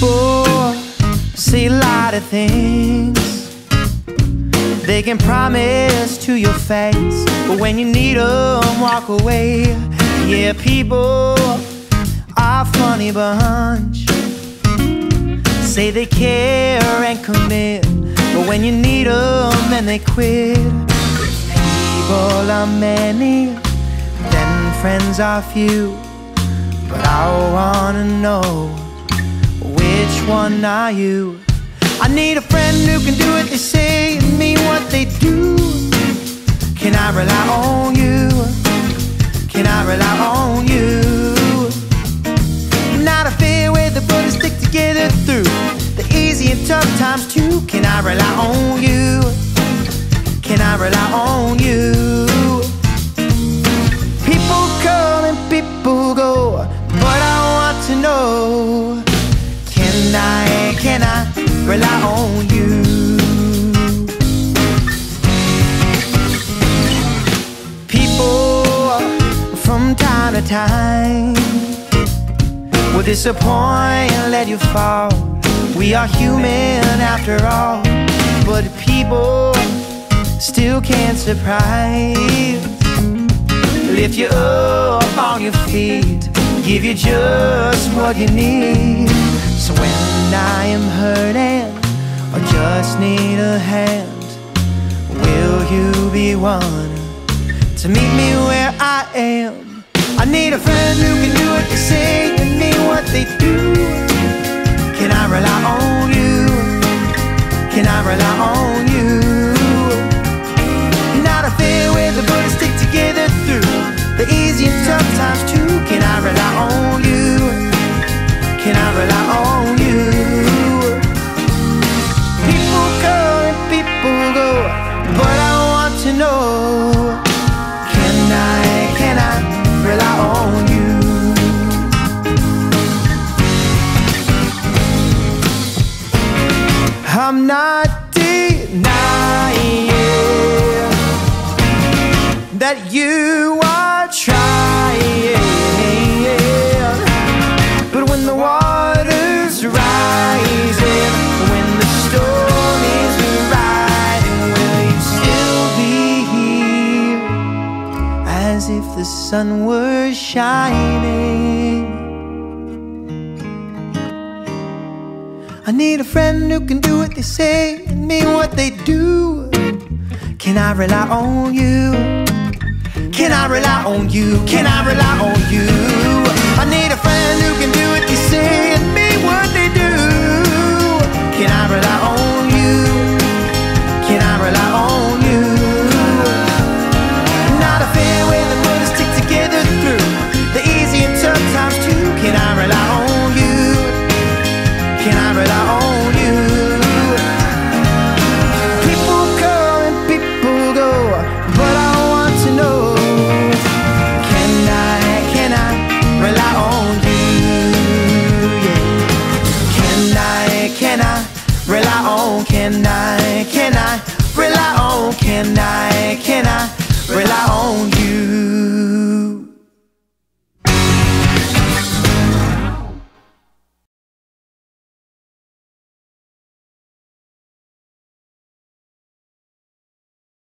people say a lot of things they can promise to your face, but when you need them, walk away. Yeah, people are a funny bunch. Say they care and commit, but when you need them, then they quit. People are many, then friends are few, but I wanna know, which one are you? I need a friend who can do what they say and mean what they do. Can I rely on you? Can I rely on you? Not a fair way to put us stick together through the easy and tough times too. Can I rely on you? Can I rely on you? People come and people go, but I want to know, can I rely on you? People from time to time will disappoint and let you fall. We are human after all, but people still can't surprise. Lift you up on your feet, give you just what you need. So when I am hurting or just need a hand, will you be one to meet me where I am? I need a friend who can do what they say and mean what they do. Can I rely on you? Can I rely on you? Not a fair way to put us stick together through the easy and tough times too. Can I rely on you? Can I rely on you? People come and people go, but I want to know, can I rely on you? I'm not denying that you are trying, but when the water's rising, when the storm is riding, will you still be here? As if the sun were shining. I need a friend who can do what they say and mean what they do. Can I rely on you? Can I rely on you? Can I rely on you? I need a friend who can do what they say and mean what they do. Can I rely on you? Can I rely on you? Not a fair way to put us stick together through the easy and tough times too. Can I rely on you? Can I rely on you? People come and people go, but I want to know, rely on you, yeah. Can I rely on, can I rely on, can I rely on